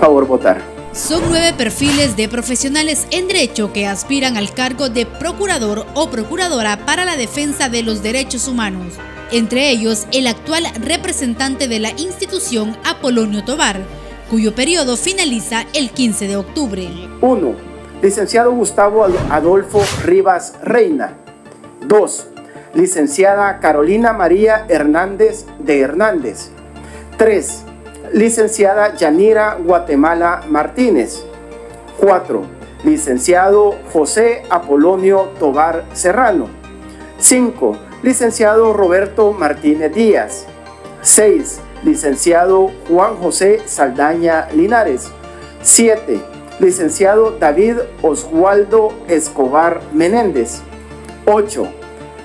favor votar. Son 9 perfiles de profesionales en derecho que aspiran al cargo de procurador o procuradora para la defensa de los derechos humanos. Entre ellos, el actual representante de la institución, Apolonio Tobar, cuyo periodo finaliza el 15 de octubre. 1. Licenciado Gustavo Adolfo Rivas Reina. 2. Licenciada Carolina María Hernández de Hernández. 3. Licenciada Yanira Guatemala Martínez. 4. Licenciado José Apolonio Tobar Serrano. 5. Licenciado Roberto Martínez Díaz. 6. Licenciado Juan José Saldaña Linares. 7. Licenciado David Oswaldo Escobar Menéndez. 8.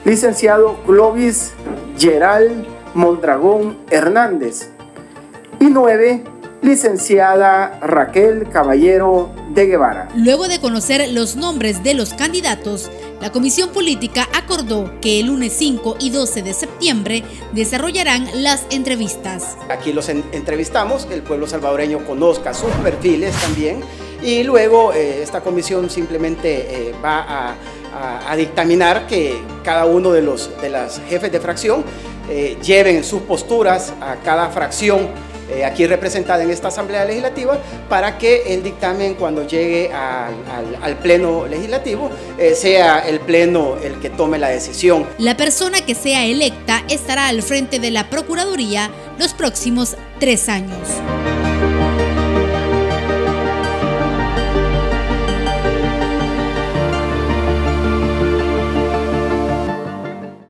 Licenciado Clovis Gerald Mondragón Hernández. Y 9. Licenciada Raquel Caballero de Guevara. Luego de conocer los nombres de los candidatos, la Comisión Política acordó que el lunes 5 y 12 de septiembre desarrollarán las entrevistas. Aquí los entrevistamos, el pueblo salvadoreño conozca sus perfiles también, y luego esta comisión simplemente va a dictaminar que cada uno de las jefes de fracción lleven sus posturas a cada fracción aquí representada en esta Asamblea Legislativa, para que el dictamen, cuando llegue al Pleno Legislativo, sea el Pleno el que tome la decisión. La persona que sea electa estará al frente de la Procuraduría los próximos 3 años.